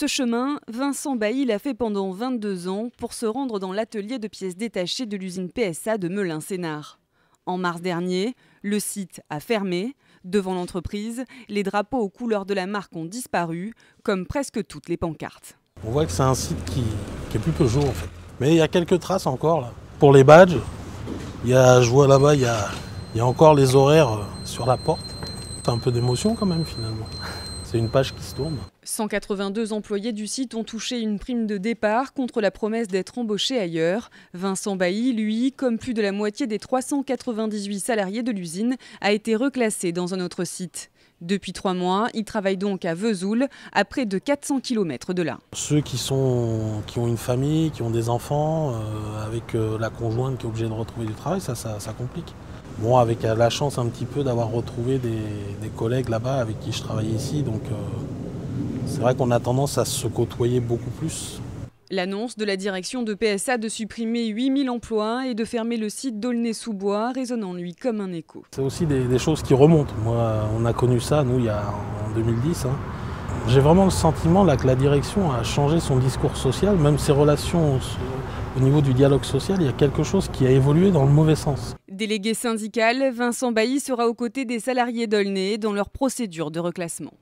Ce chemin, Vincent Bailly l'a fait pendant 22 ans pour se rendre dans l'atelier de pièces détachées de l'usine PSA de Melun-Sénard. En mars dernier, le site a fermé. Devant l'entreprise, les drapeaux aux couleurs de la marque ont disparu, comme presque toutes les pancartes. On voit que c'est un site qui est plus peu jour en fait. Mais il y a quelques traces encore là. Pour les badges, je vois là-bas, il y a encore les horaires sur la porte. C'est un peu d'émotion quand même finalement. C'est une page qui se tourne. 182 employés du site ont touché une prime de départ contre la promesse d'être embauchés ailleurs. Vincent Bailly, lui, comme plus de la moitié des 398 salariés de l'usine, a été reclassé dans un autre site. Depuis 3 mois, il travaille donc à Vesoul, à près de 400 km de là. Ceux qui ont une famille, qui ont des enfants, avec la conjointe qui est obligée de retrouver du travail, ça complique. Bon, avec la chance un petit peu d'avoir retrouvé des collègues là-bas avec qui je travaillais ici, donc c'est vrai qu'on a tendance à se côtoyer beaucoup plus. L'annonce de la direction de PSA de supprimer 8000 emplois et de fermer le site d'Aulnay-sous-Bois résonne en lui comme un écho. C'est aussi des choses qui remontent. Moi, on a connu ça, nous, en 2010. Hein. J'ai vraiment le sentiment là, que la direction a changé son discours social, même ses relations au niveau du dialogue social. Il y a quelque chose qui a évolué dans le mauvais sens. Délégué syndical, Vincent Bailly sera aux côtés des salariés d'Aulnay dans leur procédure de reclassement.